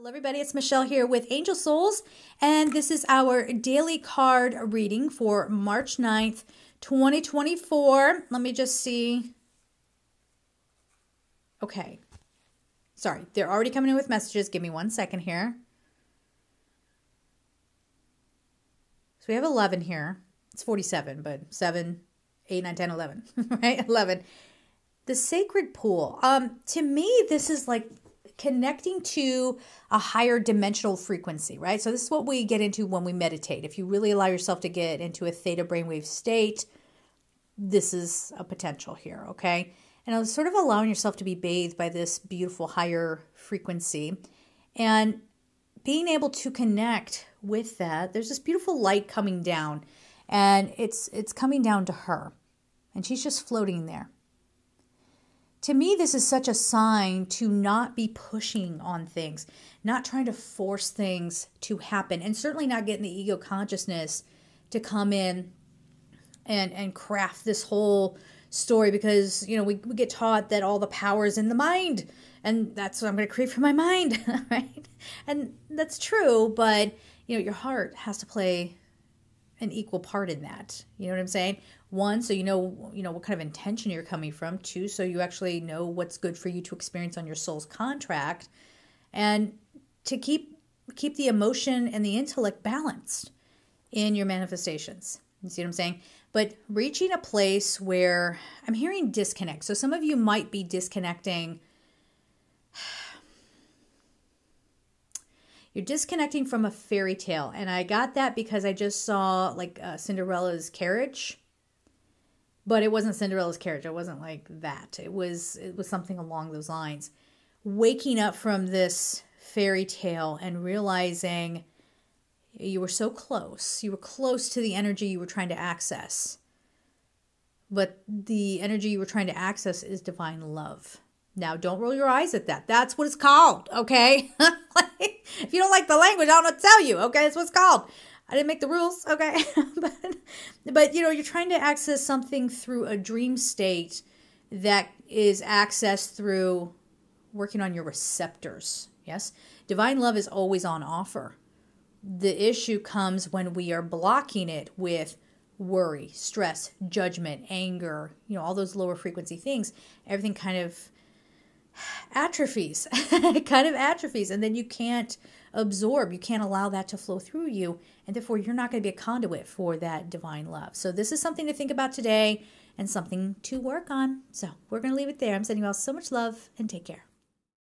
Hello everybody, it's Michelle here with Angel Souls, and this is our daily card reading for March 9th, 2024. Let me just see. Okay. Sorry, they're already coming in with messages. Give me one second here. So we have 11 here. It's 47, but 7, 8, 9, 10, 11, right? 11. The Sacred Pool. To me, this is like connecting to a higher dimensional frequency, right? So this is what we get into when we meditate. If you really allow yourself to get into a theta brainwave state, this is a potential here, okay? And it's sort of allowing yourself to be bathed by this beautiful higher frequency and being able to connect with that. There's this beautiful light coming down, and it's coming down to her, and she's just floating there. To me, this is such a sign to not be pushing on things, not trying to force things to happen, and certainly not getting the ego consciousness to come in and craft this whole story, because, you know, we get taught that all the power is in the mind, and that's what I'm going to create for my mind, right? And that's true, but, you know, your heart has to play an equal part in that. You know what I'm saying? One, so you know what kind of intention you're coming from. Two, so you actually know what's good for you to experience on your soul's contract, and to keep the emotion and the intellect balanced in your manifestations. You see what I'm saying? But reaching a place where I'm hearing disconnect. So some of you might be disconnecting. You're disconnecting from a fairy tale. And I got that because I just saw like Cinderella's carriage, but it wasn't Cinderella's carriage. It wasn't like that. It was something along those lines. Waking up from this fairy tale and realizing you were so close. You were close to the energy you were trying to access, but the energy you were trying to access is divine love. Now, don't roll your eyes at that. That's what it's called, okay? If you don't like the language, I don't know what to tell you, okay? That's what it's called. I didn't make the rules, okay? but, you know, you're trying to access something through a dream state that is accessed through working on your receptors, yes? Divine love is always on offer. The issue comes when we are blocking it with worry, stress, judgment, anger, you know, all those lower frequency things. Everything kind of atrophies, and then you can't absorb, you can't allow that to flow through you, and therefore you're not going to be a conduit for that divine love. So this is something to think about today and something to work on. So we're going to leave it there. I'm sending you all so much love, and take care.